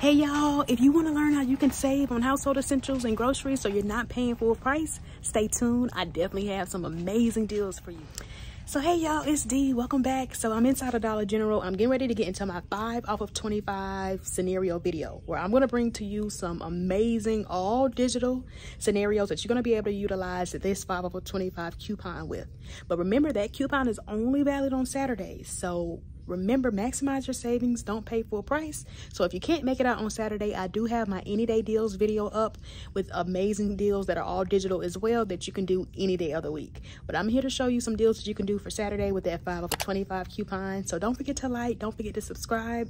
Hey y'all, if you want to learn how you can save on household essentials and groceries so you're not paying full price, stay tuned. I definitely have some amazing deals for you. So hey y'all, it's Dee, welcome back. So I'm inside of Dollar General. I'm getting ready to get into my 5 off of 25 scenario video where I'm going to bring to you some amazing all digital scenarios that you're going to be able to utilize this 5 off of 25 coupon with. But remember, that coupon is only valid on Saturdays. So remember, maximize your savings, don't pay full price. So if you can't make it out on Saturday, I do have my any day deals video up with amazing deals that are all digital as well that you can do any day of the week. But I'm here to show you some deals that you can do for Saturday with that 5 off 25 coupon. So don't forget to like, don't forget to subscribe.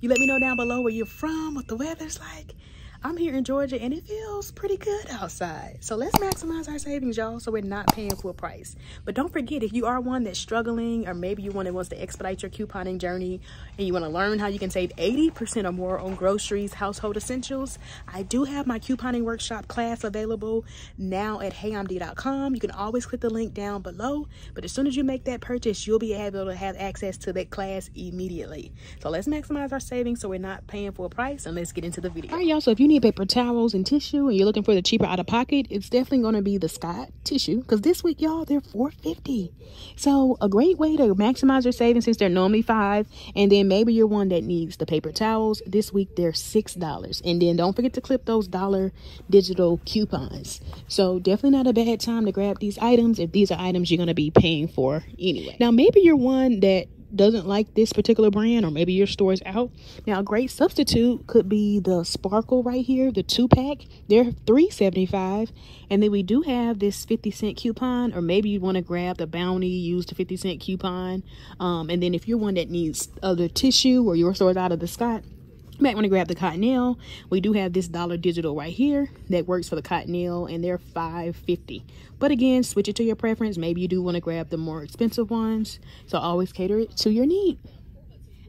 You let me know down below where you're from, what the weather's like. I'm here in Georgia and it feels pretty good outside. So let's maximize our savings, y'all, so we're not paying full price. But don't forget, if you are one that's struggling, or maybe you wants to expedite your couponing journey and you want to learn how you can save 80% or more on groceries, household essentials, I do have my couponing workshop class available now at heyimdee.com. You can always click the link down below, but as soon as you make that purchase, you'll be able to have access to that class immediately. So let's maximize our savings so we're not paying full price, and let's get into the video. All right, y'all, so if you need paper towels and tissue and you're looking for the cheaper out of pocket, it's definitely going to be the Scott tissue, because this week, y'all, they're $4.50. so a great way to maximize your savings, since they're normally $5, and then maybe you're one that needs the paper towels. This week they're $6, and then don't forget to clip those dollar digital coupons. So definitely not a bad time to grab these items if these are items you're going to be paying for anyway. Now maybe you're one that doesn't like this particular brand, or maybe your store is out. Now a great substitute could be the Sparkle right here, the 2-pack. They're $3.75, and then we do have this 50-cent coupon, or maybe you want to grab the Bounty, use the 50-cent coupon, and then if you're one that needs other tissue or your store is out of the Scott, you might want to grab the Cottonelle. We do have this dollar digital right here that works for the Cottonelle, and they're $5.50. But again, switch it to your preference. Maybe you do want to grab the more expensive ones. So always cater it to your need.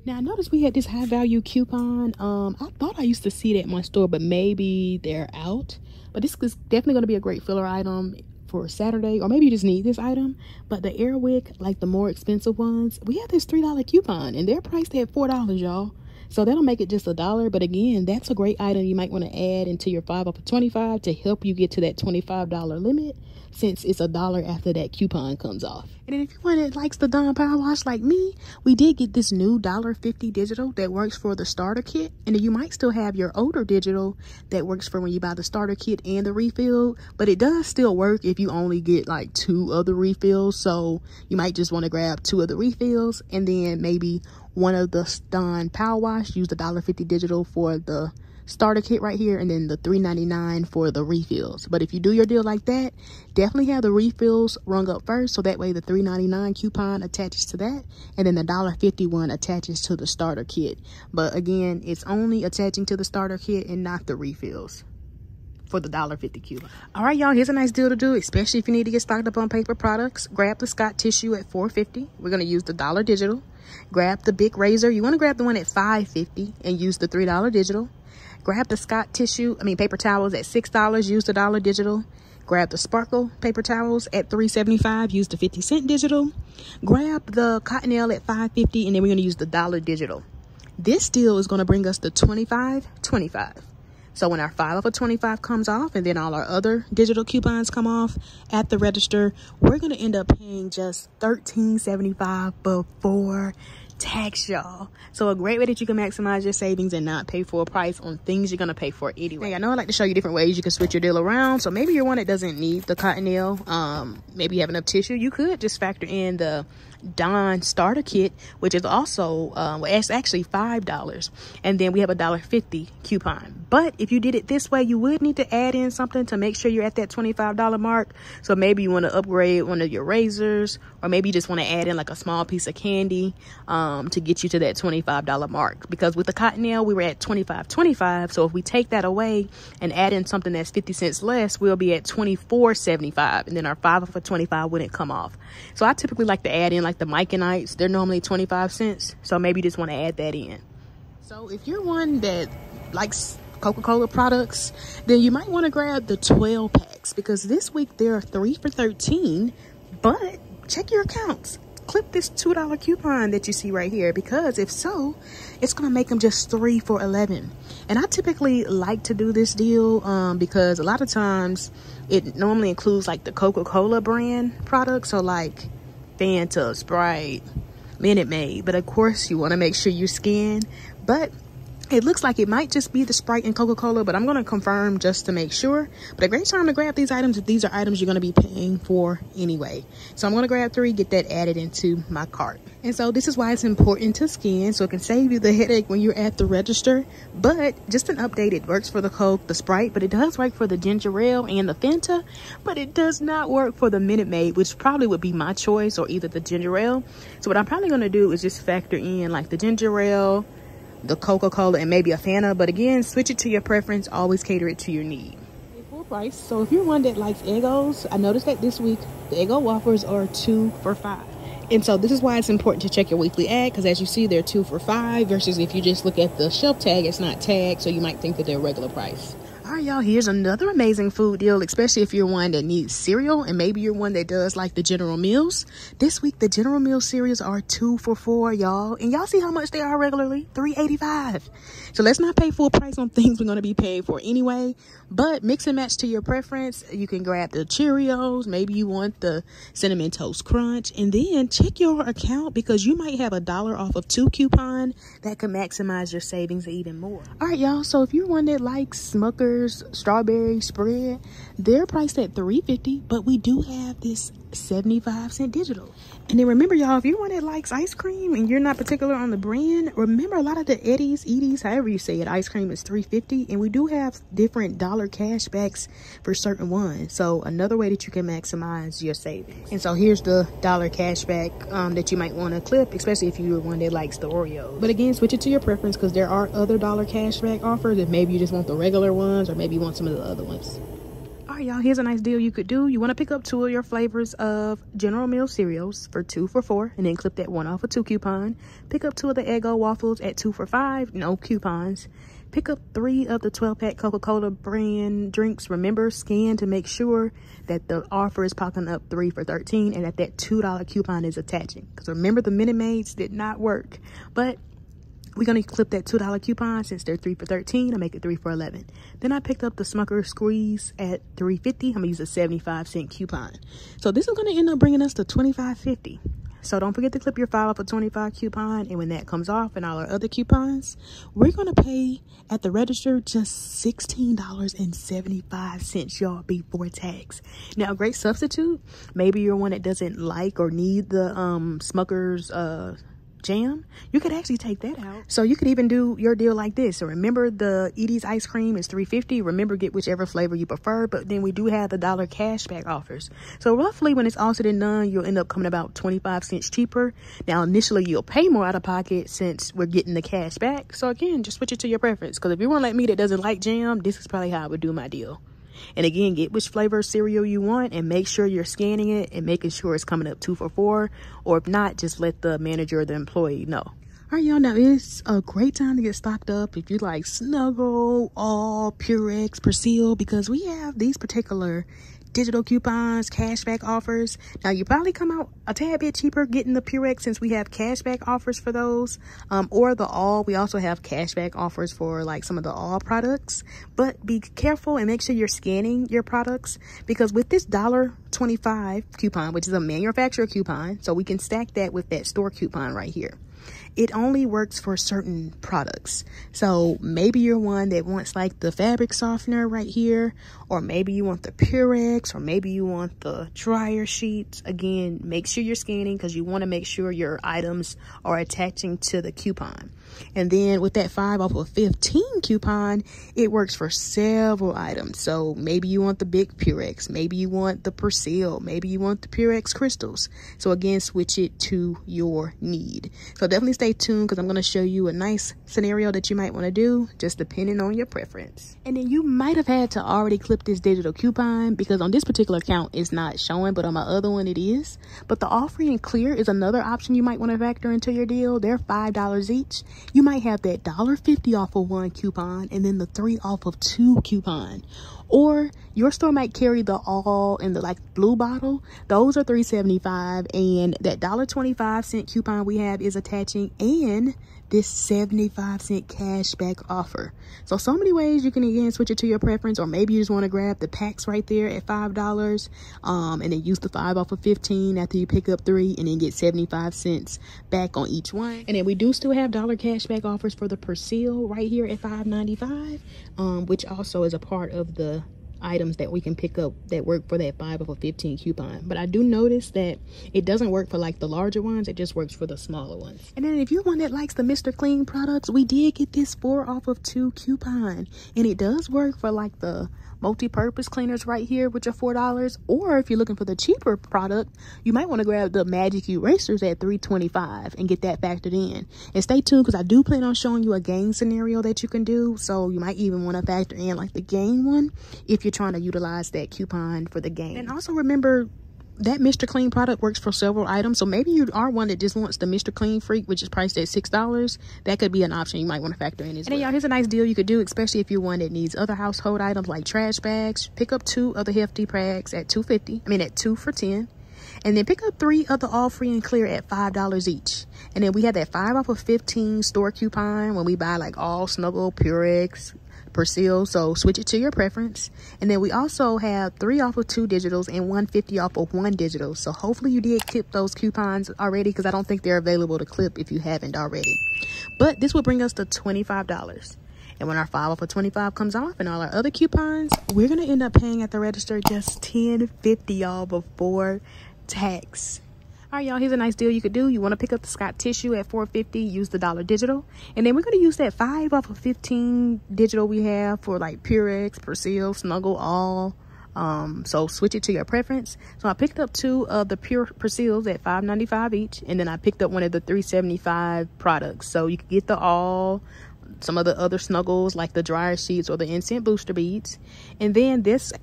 Now, I noticed we had this high value coupon. I thought I used to see that in my store, but maybe they're out. But this is definitely going to be a great filler item for Saturday, or maybe you just need this item. But the Airwick, like the more expensive ones, we have this $3 coupon, and they're priced at $4, y'all. So that'll make it just $1. But again, that's a great item you might want to add into your 5 off of 25 to help you get to that $25 limit, since it's $1 after that coupon comes off. And then if you're one that likes the Dawn power wash like me, we did get this new $1.50 digital that works for the starter kit. And then you might still have your older digital that works for when you buy the starter kit and the refill, but it does still work if you only get like 2 other refills. So you might just want to grab 2 of the refills, and then maybe one of the Dawn power wash, use the $1.50 digital for the starter kit right here, and then the $3.99 for the refills. But if you do your deal like that, definitely have the refills rung up first, so that way the $3.99 coupon attaches to that, and then the $1.50 one attaches to the starter kit. But again, it's only attaching to the starter kit and not the refills for the $1.50 coupon. All right, y'all, here's a nice deal to do, especially if you need to get stocked up on paper products. Grab the Scott tissue at $4.50. We're going to use the dollar digital. Grab the Bic razor. You want to grab the one at $5.50 and use the $3 digital. Grab the Scott tissue, I mean paper towels, at $6, use the dollar digital. Grab the Sparkle paper towels at $3.75, use the 50-cent digital. Grab the Cottonelle at $5.50, and then we're going to use the dollar digital. This deal is going to bring us to $25.25. So when our 5 off of 25 comes off, and then all our other digital coupons come off at the register, we're going to end up paying just $13.75 before tax, y'all. So a great way that you can maximize your savings and not pay full price on things you're going to pay for anyway. Hey, I know I like to show you different ways you can switch your deal around. So maybe you're one that doesn't need the Cottonelle, maybe you have enough tissue. You could just factor in the Dawn starter kit, which is also it's actually $5, and then we have a $1.50 coupon. But if you did it this way, you would need to add in something to make sure you're at that $25 mark. So maybe you want to upgrade one of your razors, or maybe you just want to add in like a small piece of candy to get you to that $25 mark, because with the Cottonelle we were at $25.25. So if we take that away and add in something that's 50 cents less, we'll be at $24.75, and then our 5 off of 25 wouldn't come off. So I typically like to add in like the Mike and Ike's. They're normally 25 cents, so maybe you just want to add that in. So if you're one that likes Coca-Cola products, then you might want to grab the 12 packs, because this week there are 3 for $13. But check your accounts. clip this $2 coupon that you see right here, because if so, it's going to make them just 3 for $11. And I typically like to do this deal because a lot of times it normally includes like the Coca-Cola brand products, so like Fanta, Sprite, Minute Maid. But of course you want to make sure you scan. But it looks like it might just be the Sprite and Coca-Cola, but I'm going to confirm just to make sure. But a great time to grab these items if these are items you're going to be paying for anyway. So I'm going to grab 3, get that added into my cart. And so this is why it's important to scan, so it can save you the headache when you're at the register. But just an update, it works for the Coke, the Sprite, but it does work for the ginger ale and the Fanta, but it does not work for the Minute Maid, which probably would be my choice, or either the ginger ale. So what I'm probably going to do is just factor in like the ginger ale, the Coca-Cola, and maybe a Fanta. But again, switch it to your preference, always cater it to your need. Full price. So if you're one that likes Eggos, I noticed that this week the Eggo whoppers are 2 for $5, and so this is why it's important to check your weekly ad, because as you see, they're 2 for $5, versus if you just look at the shelf tag, it's not tagged, so you might think that they're regular price. All right, y'all, here's another amazing food deal, especially if you're one that needs cereal, and maybe you're one that does like the General Mills. This week, the General Mills cereals are 2 for $4, y'all. And y'all see how much they are regularly? $3.85. So let's not pay full price on things we're going to be paying for anyway. But mix and match to your preference. You can grab the Cheerios. Maybe you want the Cinnamon Toast Crunch. And then check your account, because you might have $1 off of 2 coupon that could maximize your savings even more. All right, y'all. So if you're one that likes Smucker's strawberry spread, they're priced at $3.50, but we do have this 75-cent digital. And then remember, y'all, if you're one that likes ice cream and you're not particular on the brand, remember a lot of the Edy's, however you say it, ice cream is $3.50, and we do have different dollar cash backs for certain ones. So another way that you can maximize your savings. And so here's the dollar cash back that you might want to clip, especially if you're one that likes the Oreos. But again, switch it to your preference, because there are other dollar cash back offers if maybe you just want the regular ones, or maybe you want some of the other ones. All right, y'all, here's a nice deal you could do. You want to pick up 2 of your flavors of General Mills cereals for 2 for $4, and then clip that 1 off a 2 coupon. Pick up 2 of the Eggo waffles at 2 for $5, no coupons. Pick up 3 of the 12-pack Coca-Cola brand drinks. Remember, scan to make sure that the offer is popping up 3 for $13, and that that $2 coupon is attaching. Because remember, the Minute Maids did not work, but we're going to clip that $2 coupon since they're 3 for $13. I make it 3 for $11. Then I picked up the Smucker's squeeze at $3.50. I'm going to use a 75-cent coupon. So this is going to end up bringing us to $25.50. So don't forget to clip your 5 off a 25 coupon. And when that comes off and all our other coupons, we're going to pay at the register just $16.75, y'all, before tax. Now, a great substitute, maybe you're one that doesn't like or need the Smucker's jam, you could actually take that out. So you could even do your deal like this. So remember, the Edy's ice cream is $3.50. remember, get whichever flavor you prefer, but then we do have the dollar cash back offers. So roughly, when it's all said and done, you'll end up coming about 25 cents cheaper. Now initially you'll pay more out of pocket since we're getting the cash back. So again, just switch it to your preference, because if you're one like me that doesn't like jam, this is probably how I would do my deal. And again, get which flavor of cereal you want, and make sure you're scanning it and making sure it's coming up 2 for $4. Or if not, just let the manager or the employee know. All right, y'all, now it's a great time to get stocked up if you like Snuggle, All, Purex, Persil, because we have these particular digital coupons, cashback offers. Now, you probably come out a tad bit cheaper getting the Purex, since we have cashback offers for those, or the All. We also have cashback offers for like some of the All products. But be careful and make sure you're scanning your products, because with this $1.25 coupon, which is a manufacturer coupon, so we can stack that with that store coupon right here, it only works for certain products. So maybe you're one that wants like the fabric softener right here, or maybe you want the Purex, or maybe you want the dryer sheets. Again, make sure you're scanning, because you want to make sure your items are attaching to the coupon. And then with that 5 off of 15 coupon, it works for several items. So maybe you want the Bic Purex, maybe you want the Persil, maybe you want the Purex crystals. So again, switch it to your need. So definitely stay tuned because I'm going to show you a nice scenario that you might want to do, just depending on your preference. And then you might have had to already clip this digital coupon because on this particular account it's not showing, but on my other one it is. But the offering and clear is another option you might want to factor into your deal. They're $5 each. You might have that $1.50 off of one coupon and then the 3 off of 2 coupon. Or your store might carry the All in the like blue bottle. Those are $3.75, and that $1.25 coupon we have is attaching, and this 75-cent cash back offer. So many ways you can again switch it to your preference, or maybe you just want to grab the packs right there at $5 and then use the 5 off of 15 after you pick up 3 and then get 75 cents back on each one. And then we do still have dollar cash back offers for the Persil right here at $5.95, which also is a part of the items that we can pick up that work for that 5 off of 15 coupon. But I do notice that it doesn't work for like the larger ones, it just works for the smaller ones. And then if you're one that likes the Mr. Clean products, we did get this 4 off of 2 coupon, and it does work for like the multi-purpose cleaners right here, which are $4. Or if you're looking for the cheaper product, you might want to grab the Magic Erasers at $3.25 and get that factored in. And stay tuned because I do plan on showing you a Gain scenario that you can do, so you might even want to factor in like the Gain one if you're trying to utilize that coupon for the Gain. And also remember that Mr. Clean product works for several items, so maybe you are one that just wants the Mr. Clean Freak, which is priced at $6. That could be an option you might want to factor in as well. And y'all, here's a nice deal you could do, especially if you're one that needs other household items like trash bags. Pick up 2 of the Hefty packs at $2.50. I mean, at 2 for $10. And then pick up 3 of the All Free and Clear at $5 each. And then we have that 5 off of 15 store coupon when we buy like All, Snuggle, Purex, Persil, so switch it to your preference. And then we also have 3 off of 2 digitals and 150 off of 1 digital. So hopefully you did clip those coupons already, because I don't think they're available to clip if you haven't already. But this will bring us to $25. And when our 5 off of 25 comes off and all our other coupons, we're going to end up paying at the register just $10.50, y'all, before tax. All right, y'all, here's a nice deal you could do. You want to pick up the Scott tissue at $4.50, use the dollar digital. And then we're going to use that 5 off of 15 digital we have for like Purex, Persil, Snuggle, All. So switch it to your preference. So I picked up 2 of the Pure Persils at $5.95 each. And then I picked up one of the $3.75 products. So you can get the All, some of the other Snuggles like the dryer sheets or the incense booster beads. And then the Purex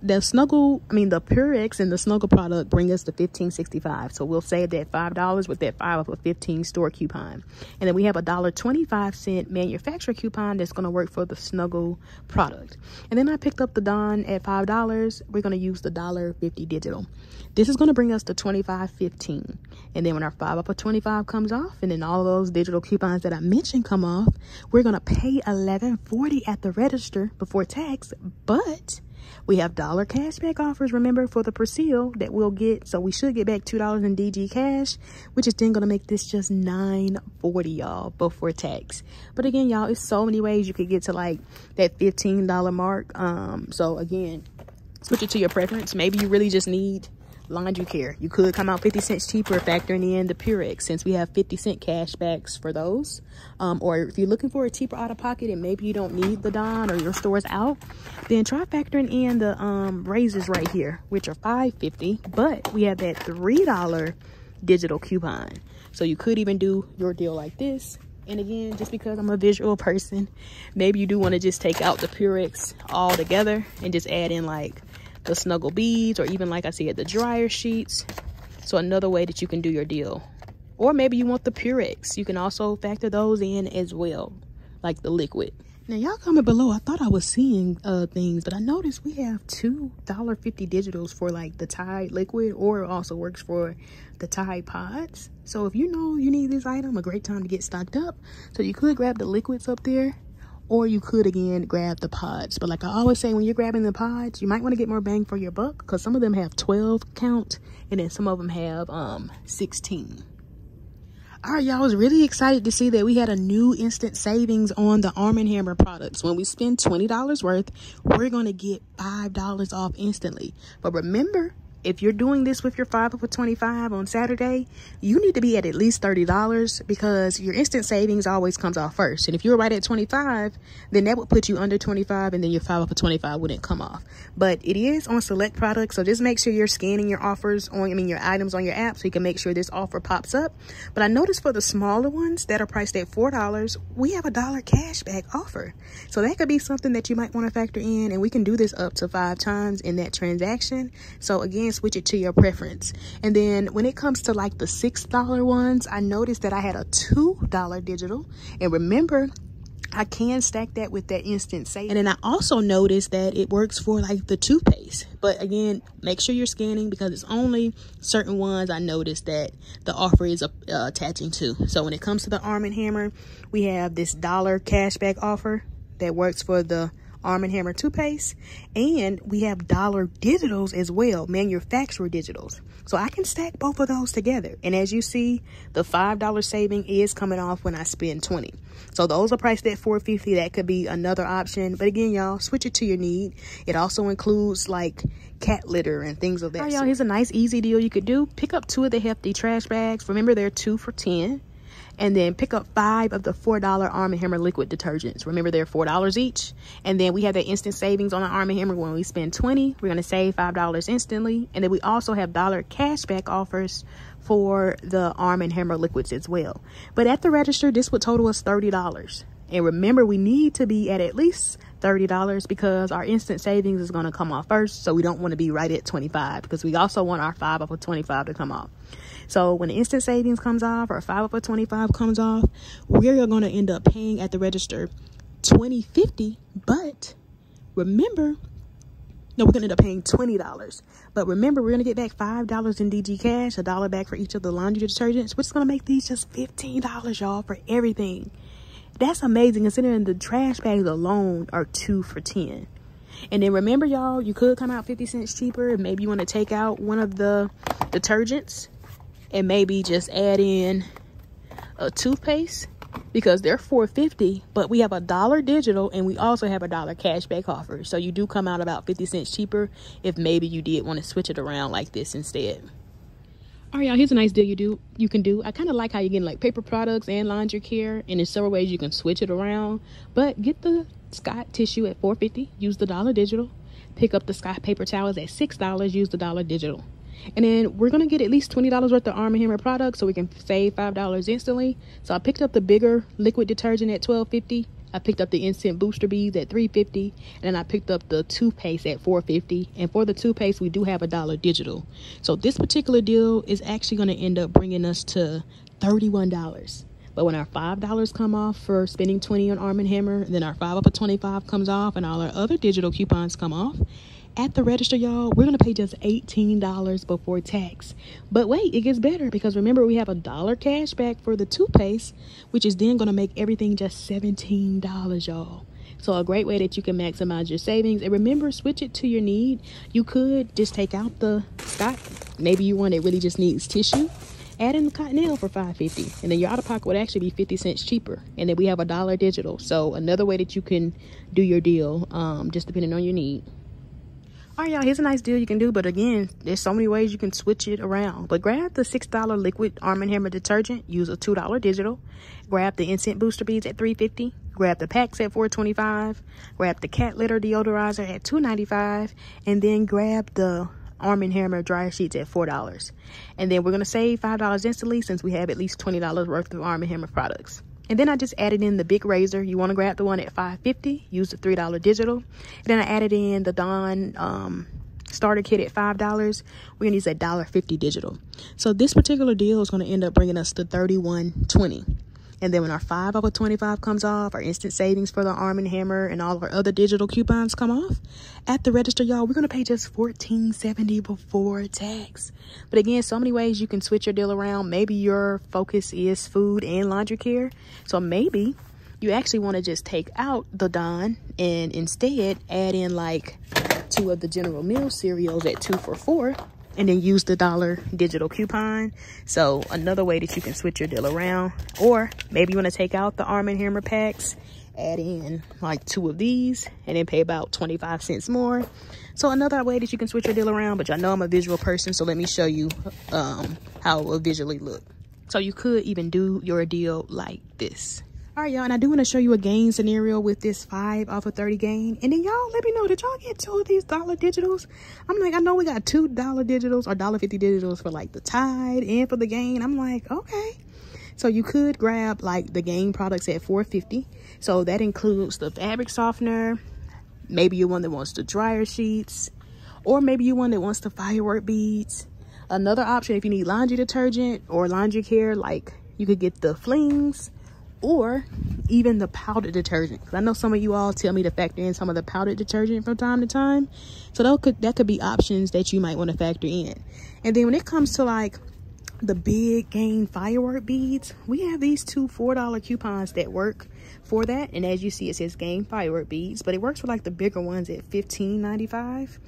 and the Snuggle product bring us to $15.65, so we'll save that $5 with that 5 off of 15 store coupon. And then we have a $1.25 manufacturer coupon that's going to work for the Snuggle product. And then I picked up the Dawn at $5. We're going to use the $1.50 digital. This is going to bring us to $25.15. and then when our 5 off of 25 comes off and then all of those digital coupons that I mentioned come off, we're going to pay $11.40 at the register before tax. But we have dollar cashback offers, remember, for the Persil that we'll get, so we should get back $2 in DG Cash, which is then going to make this just $9.40, y'all, before tax. But again, y'all, it's so many ways you could get to like that $15 mark. So again, switch it to your preference. Maybe you really just need laundry care. You could come out 50 cents cheaper factoring in the Purex, since we have 50 cent cash backs for those. Or if you're looking for a cheaper out of pocket and maybe you don't need the Dawn or your store's out, then try factoring in the razors right here, which are $5.50, but we have that $3 digital coupon. So you could even do your deal like this. And again, just because I'm a visual person, maybe you do want to just take out the Purex all together and just add in like the Snuggle beads, or even like I said, the dryer sheets. So another way that you can do your deal. Or maybe you want the Purex, you can also factor those in as well, like the liquid. Now y'all, comment below. I thought I was seeing things, but I noticed we have $2.50 digitals for like the Tide liquid, or it also works for the Tide pods. So if you know you need this item, a great time to get stocked up. So you could grab the liquids up there, or you could again grab the pods. But like I always say, when you're grabbing the pods, you might want to get more bang for your buck, because some of them have 12 count and then some of them have 16. All right, y'all, I was really excited to see that we had a new instant savings on the Arm & Hammer products. When we spend $20 worth, we're going to get $5 off instantly. But remember, if you're doing this with your 5 for $25 on Saturday, you need to be at least $30 because your instant savings always comes off first. And if you were right at 25, then that would put you under 25 and then your 5 for $25 wouldn't come off. But it is on select products. So just make sure you're scanning your offers on, your items on your app so you can make sure this offer pops up. But I noticed for the smaller ones that are priced at $4, we have $1 cash back offer. So that could be something that you might want to factor in, and we can do this up to 5 times in that transaction. So again, switch it to your preference. And then when it comes to like the $6 ones, I noticed that I had a $2 digital, and remember, I can stack that with that instant save. And then I also noticed that it works for like the toothpaste, but again, make sure you're scanning because it's only certain ones I noticed that the offer is attaching to. So when it comes to the Arm and Hammer, we have this $1 cashback offer that works for the Arm and Hammer toothpaste, and we have dollar digitals as well, manufacturer digitals. So I can stack both of those together, and as you see, the $5 saving is coming off when I spend $20. So those are priced at $4.50. That could be another option, but again, y'all, switch it to your need. It also includes like cat litter and things of that. All right, y'all, here's a nice easy deal you could do. Pick up 2 of the Hefty trash bags. Remember, they're 2 for $10. And then pick up 5 of the $4 Arm & Hammer liquid detergents. Remember, they're $4 each. And then we have that instant savings on the Arm & Hammer. When we spend $20, we're going to save $5 instantly. And then we also have $1 cashback offers for the Arm & Hammer liquids as well. But at the register, this would total us $30. And remember, we need to be at least $30 because our instant savings is going to come off first. So we don't want to be right at 25 because we also want our 5 for $25 to come off. So when the instant savings comes off or 5 for $25 comes off, we're going to end up paying at the register $20.50. But remember, no, we're going to end up paying $20. But remember, we're going to get back $5 in DG Cash, $1 back for each of the laundry detergents, which is going to make these just $15, y'all, for everything. That's amazing considering the trash bags alone are 2 for $10. And then remember, y'all, you could come out 50 cents cheaper. Maybe you want to take out one of the detergents and maybe just add in a toothpaste because they're $4.50, but we have $1 digital and we also have $1 cashback offer. So you do come out about 50 cents cheaper if maybe you did want to switch it around like this instead. All right, y'all, here's a nice deal you can do. I kind of like how you're getting like paper products and laundry care, and there's several ways you can switch it around. But get the Scott tissue at $4.50, use the $1 digital. Pick up the Scott paper towels at $6, use the $1 digital. And then we're going to get at least $20 worth of Arm & Hammer products so we can save $5 instantly. So I picked up the bigger liquid detergent at $12.50. I picked up the instant booster beads at $3.50, and then I picked up the toothpaste at $4.50. And for the toothpaste, we do have $1 digital. So this particular deal is actually going to end up bringing us to $31. But when our $5 come off for spending $20 on Arm & Hammer, then our 5 for $25 comes off, and all our other digital coupons come off. At the register, y'all, we're going to pay just $18 before tax. But wait, it gets better because remember, we have $1 cash back for the toothpaste, which is then going to make everything just $17, y'all. So a great way that you can maximize your savings. And remember, switch it to your need. You could just take out the Scott. Maybe you want it really just needs tissue. Add in the Cottonelle for $5.50, and then your out-of-pocket would actually be 50 cents cheaper. And then we have $1 digital. So another way that you can do your deal, just depending on your need. All right, y'all, here's a nice deal you can do, but again, there's so many ways you can switch it around. But grab the $6 liquid Arm & Hammer detergent, use a $2 digital, grab the instant booster beads at $3.50, grab the packs at $4.25, grab the cat litter deodorizer at $2.95, and then grab the Arm & Hammer dryer sheets at $4. And then we're going to save $5 instantly since we have at least $20 worth of Arm & Hammer products. And then I just added in the Bic razor. You want to grab the one at $5.50, use the $3 digital. And then I added in the Dawn starter kit at $5. We're going to use a $1.50 digital. So this particular deal is going to end up bringing us to $31.20. And then when our 5 over $25 comes off, our instant savings for the Arm & Hammer and all of our other digital coupons come off. At the register, y'all, we're going to pay just $14.70 before tax. But again, so many ways you can switch your deal around. Maybe your focus is food and laundry care. So maybe you actually want to just take out the Dawn and instead add in like 2 of the General Mills cereals at 2 for $4. And then use the $1 digital coupon. So another way that you can switch your deal around. Or maybe you want to take out the Arm & Hammer packs, add in like 2 of these and then pay about 25 cents more. So another way that you can switch your deal around, but y'all know I'm a visual person, so let me show you how it will visually look. So you could even do your deal like this. All right, y'all, and I do want to show you a gain scenario with this 5 off of 30 gain. And then y'all let me know, did y'all get 2 of these dollar digitals? I'm like, I know we got 2 dollar digitals or $1.50 digitals for like the Tide and for the gain. I'm like, okay. So you could grab like the Gain products at $4.50. So that includes the fabric softener. Maybe you're one that wants the dryer sheets, or maybe you're one that wants the firework beads. Another option, if you need laundry detergent or laundry care, like you could get the flings. Or even the powdered detergent, because I know some of you all tell me to factor in some of the powdered detergent from time to time. So that could be options that you might want to factor in. And then when it comes to like the big Gain firework beads, we have these 2 $4 coupons that work for that. And as you see, it says Gain firework beads, but it works for like the bigger ones at $15.95.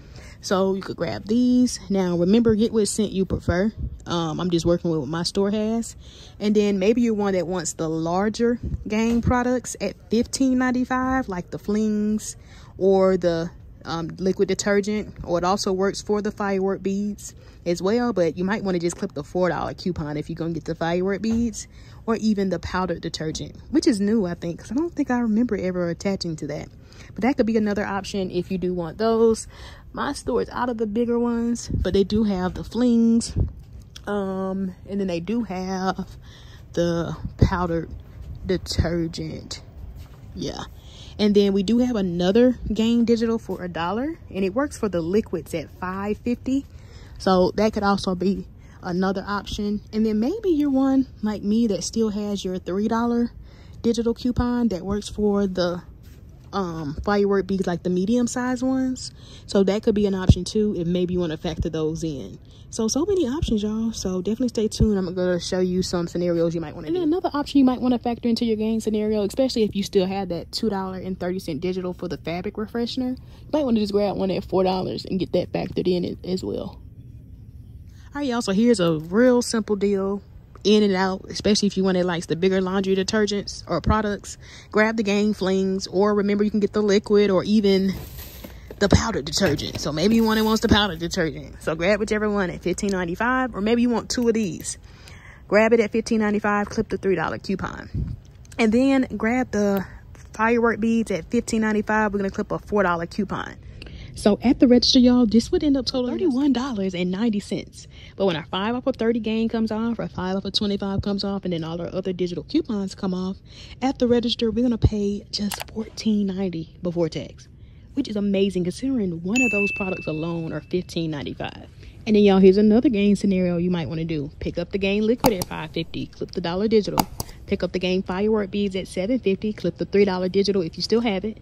So you could grab these. Now remember, get what scent you prefer. I'm just working with what my store has. And then maybe you're one that wants the larger Gain products at $15.95, like the flings or the liquid detergent, or it also works for the firework beads as well. But you might want to just clip the $4 coupon if you're gonna get the firework beads, or even the powdered detergent, which is new, I think, because I don't think I remember ever attaching to that. But that could be another option if you do want those. My store is out of the bigger ones, but they do have the flings, and then they do have the powdered detergent. Yeah. And then we do have another Gain digital for $1, and it works for the liquids at $5.50. So that could also be another option. And then maybe you're one like me that still has your $3 digital coupon that works for the firework beads, like the medium sized ones. So that could be an option too, if maybe you want to factor those in. So many options, y'all. So definitely stay tuned. I'm going to show you some scenarios you might want to do. And then another option you might want to factor into your Gain scenario, especially if you still have that $2.30 digital for the fabric freshener, you might want to just grab one at $4 and get that factored in as well. All right, y'all. So here's a real simple deal. In and out, especially if you want to like the bigger laundry detergents or products, grab the Gain flings, or remember you can get the liquid or even the powdered detergent. So maybe you want the powdered detergent, so grab whichever one at $15.95, or maybe you want 2 of these, grab it at $15.95, clip the $3 coupon, and then grab the firework beads at $15.95. We're gonna clip a $4 coupon. So at the register, y'all, this would end up totaling $31.90. But when our 5 off of 30 gain comes off, our 5 off of 25 comes off, and then all our other digital coupons come off, at the register, we're going to pay just $14.90 before tax, which is amazing considering one of those products alone are $15.95. And then, y'all, here's another Gain scenario you might want to do. Pick up the Gain liquid at $5.50, clip the $1 digital. Pick up the Gain firework beads at $7.50, clip the $3 digital if you still have it.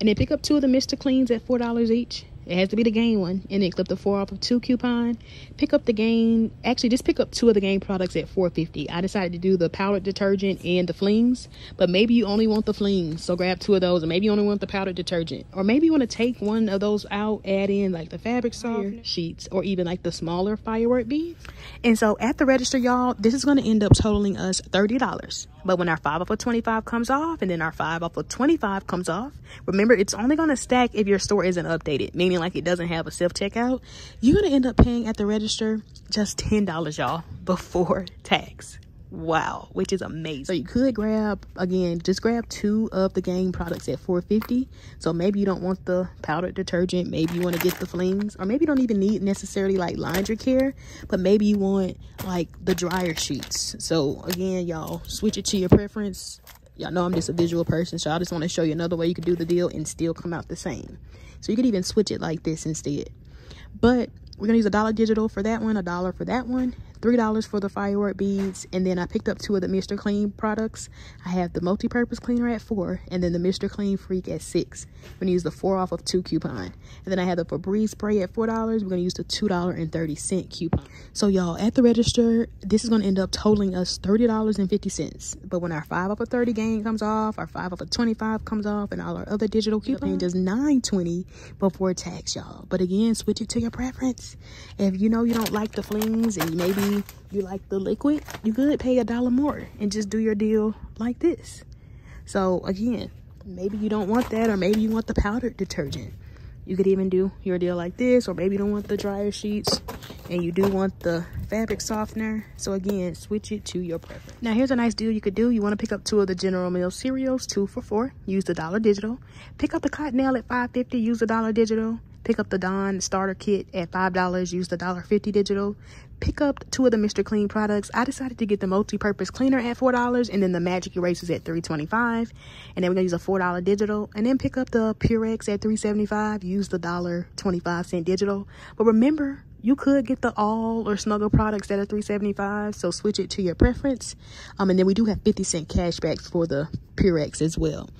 And then pick up 2 of the Mr. Cleans at $4 each. It has to be the Gain one. And then clip the 4 off of 2 coupon. Pick up the Gain, actually just pick up 2 of the Gain products at $4.50. I decided to do the powdered detergent and the flings, but maybe you only want the flings, so grab 2 of those. Or maybe you only want the powdered detergent, or maybe you want to take one of those out, add in like the fabric softener sheets, or even like the smaller firework beads. And so at the register, y'all, this is going to end up totaling us $30. But when our 5 off of 25 comes off, and then our 5 off of 25 comes off, remember, it's only going to stack if your store isn't updated, meaning like it doesn't have a self-checkout. You're going to end up paying at the register just $10, y'all, before tax. Wow, which is amazing. So you could grab, again, just grab 2 of the Gain products at $4.50. So maybe you don't want the powdered detergent, maybe you want to get the flings, or maybe you don't even need necessarily like laundry care, but maybe you want like the dryer sheets. So again, y'all, switch it to your preference. Y'all know I'm just a visual person, so I just want to show you another way you could do the deal and still come out the same. So you could even switch it like this instead. But we're gonna use $1 digital for that one, $1 for that one, $3 for the firework beads, and then I picked up 2 of the Mr. Clean products. I have the multi-purpose cleaner at $4, and then the Mr. Clean Freak at $6. We're gonna use the 4 off of 2 coupon, and then I have the Febreze spray at $4. We're gonna use the $2.30 coupon. So y'all, at the register, this is gonna end up totaling us $30.50. But when our 5 off of 30 gain comes off, our 5 off of 25 comes off, and all our other digital coupon, just $9.20 before tax, y'all. But again, switch it to your preference. If you know you don't like the flings, and maybe you like the liquid, you could pay $1 more and just do your deal like this. So again, maybe you don't want that, or maybe you want the powdered detergent. You could even do your deal like this, or maybe you don't want the dryer sheets and you do want the fabric softener. So again, switch it to your preference. Now here's a nice deal you could do. You want to pick up 2 of the General Mills cereals, 2 for $4. Use the dollar digital. Pick up the Cottonelle at $5.50. Use the dollar digital. Pick up the Dawn starter kit at $5. Use the $1.50 digital. Pick up 2 of the Mr. Clean products. I decided to get the multi-purpose cleaner at $4 and then the Magic Erasers at $3.25. And then we're going to use a $4 digital. And then pick up the Purex at $3.75. Use the $1.25 digital. But remember, you could get the All or Snuggle products that are $3.75. So switch it to your preference. And then we do have 50-cent cashbacks for the Purex as well.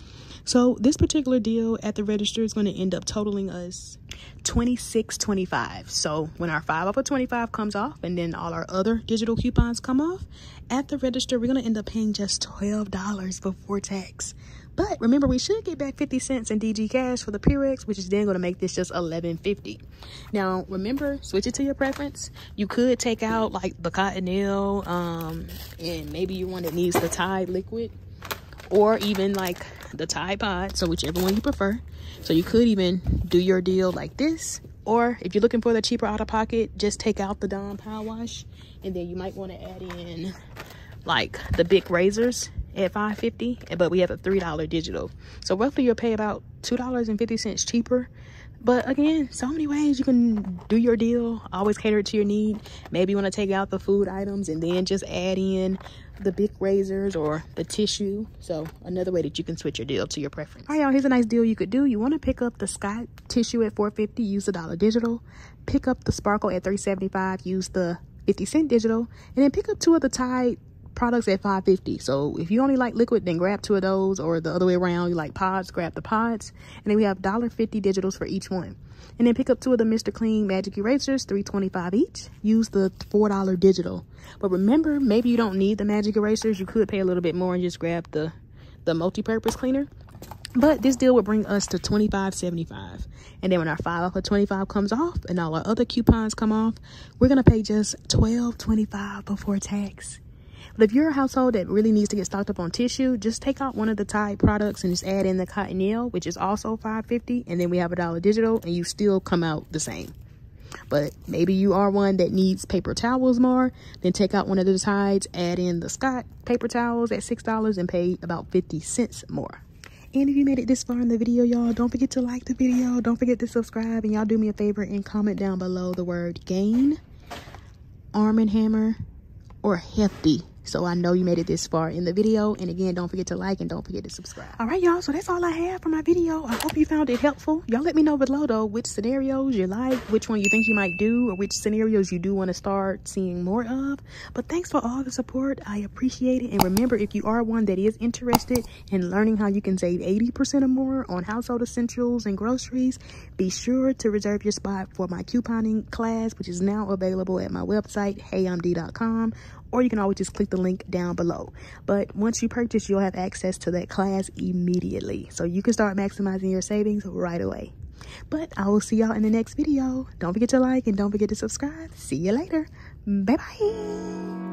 So this particular deal at the register is going to end up totaling us $26.25. So when our 5 off of 25 comes off and then all our other digital coupons come off, at the register, we're going to end up paying just $12 before tax. But remember, we should get back 50 cents in DG Cash for the Purex, which is then going to make this just $11.50. Now, remember, switch it to your preference. You could take out like the Cottonelle and maybe you're one that needs the Tide liquid, or even like the Tide Pod, so whichever one you prefer. So you could even do your deal like this, or if you're looking for the cheaper out of pocket, just take out the Dawn power wash, and then you might want to add in like the Bic razors at $5.50, but we have a $3 digital. So roughly you'll pay about $2.50 cheaper. But again, so many ways you can do your deal. Always cater it to your need. Maybe you want to take out the food items and then just add in the Bic razors or the tissue. So another way that you can switch your deal to your preference. All right, y'all, here's a nice deal you could do. You want to pick up the Scott tissue at $4.50. Use the dollar digital. Pick up the Sparkle at $3.75. Use the 50-cent digital. And then pick up 2 of the Tide products at $5.50. So if you only like liquid, then grab 2 of those, or the other way around, you like pods, grab the pods. And then we have $1.50 digitals for each one. And then pick up 2 of the Mr. Clean Magic Erasers, $3.25 each. Use the $4 digital. But remember, maybe you don't need the Magic Erasers. You could pay a little bit more and just grab the multi-purpose cleaner. But this deal will bring us to $25.75. And then when our 5 off of 25 comes off and all our other coupons come off, we're going to pay just $12.25 before tax. But if you're a household that really needs to get stocked up on tissue, just take out one of the Tide products and just add in the Cottonelle, which is also $5.50, and then we have a dollar digital, and you still come out the same. But maybe you are one that needs paper towels more, then take out one of the Tides, add in the Scott paper towels at $6 and pay about 50 cents more. And if you made it this far in the video, y'all, don't forget to like the video. Don't forget to subscribe, and y'all do me a favor and comment down below the word Gain, Arm & Hammer, or Hefty, so I know you made it this far in the video. And again, don't forget to like and don't forget to subscribe. All right, y'all, so that's all I have for my video. I hope you found it helpful. Y'all let me know below, though, which scenarios you like, which one you think you might do, or which scenarios you do want to start seeing more of. But thanks for all the support. I appreciate it. And remember, if you are one that is interested in learning how you can save 80% or more on household essentials and groceries, be sure to reserve your spot for my couponing class, which is now available at my website, heyimdee.com. Or you can always just click the link down below. But once you purchase, you'll have access to that class immediately. So you can start maximizing your savings right away. But I will see y'all in the next video. Don't forget to like and don't forget to subscribe. See you later. Bye-bye.